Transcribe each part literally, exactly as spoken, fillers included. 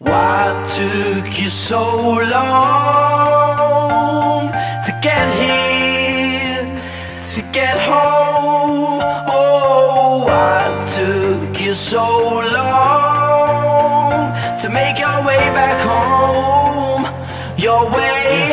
What took you so long to get here, to get home? Oh, what took you so long to make your way back home, your way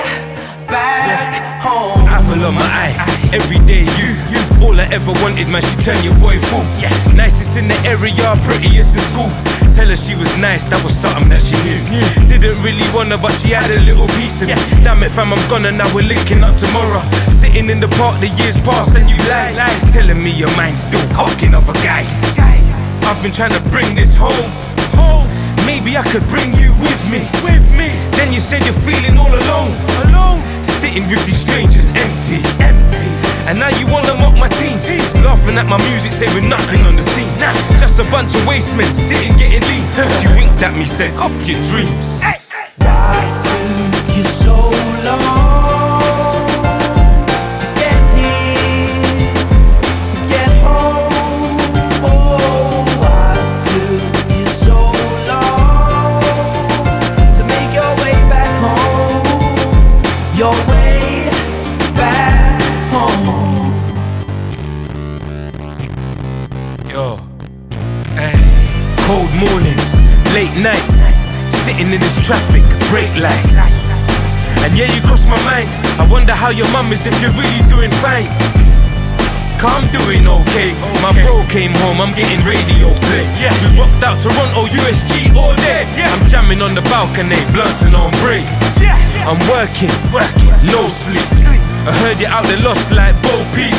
back home? Apple on my eye, every day you, you. All I ever wanted, man, she turned your boy fool. Yeah. Nicest in the area, prettiest in school. Tell her she was nice, that was something that she knew. Yeah. Didn't really want her, but she had a little piece of yeah. Damn it, fam, I'm gone and now we're linking up tomorrow. Sitting in the park, the years passed and you lie, lie. Telling me your mind's still cocking other guys. guys. I've been trying to bring this home. home. Maybe I could bring you with me. With me. Then you said you're feeling all alone. Alone. Sitting with these strangers, empty. Empty. And now you wanna mock my team, laughing at my music, saying we're nothing on the scene. Nah, just a bunch of waste men sitting getting lean. She winked at me, said, off your dreams. Hey, hey. Why took you so long to get here, to get home? Oh, why took you so long to make your way back home? Your way back. Yo, hey. Cold mornings, late nights, sitting in this traffic, brake lights. And yeah, you cross my mind. I wonder how your mum is, if you're really doing fine. Cause I'm doing okay. My bro came home, I'm getting radio play. We rocked out Toronto, U S G all day. I'm jamming on the balcony, blunts and on brace. I'm working, no sleep. I heard you out there lost like Bo Peep.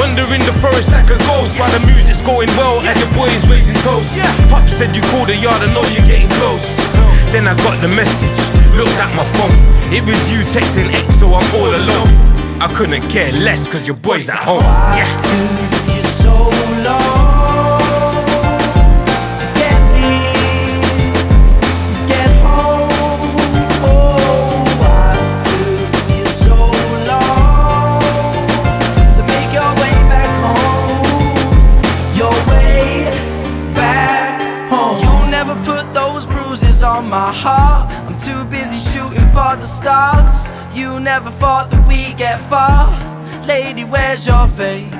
Wandering the forest like a ghost, yeah. While the music's going well, yeah. And your boy is raising toast, yeah. Pop said you called the yard, I know you're getting close. close Then I got the message, looked at my phone. It was you texting X, so I'm all alone. I couldn't care less, cause your boy's at home. Yeah. Why took you so long to get here, to get home? Oh, why took you so long to make your way back home, your way back home? You never put those bruises on my heart. I'm too busy shooting for the stars. You never thought that we'd get far. Lady, where's your faith?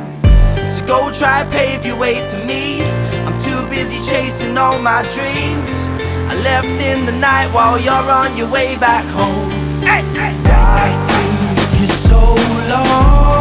So go try pave your way to me. I'm too busy chasing all my dreams. I left in the night while you're on your way back home. Hey, hey, hey, hey. Why took you so long?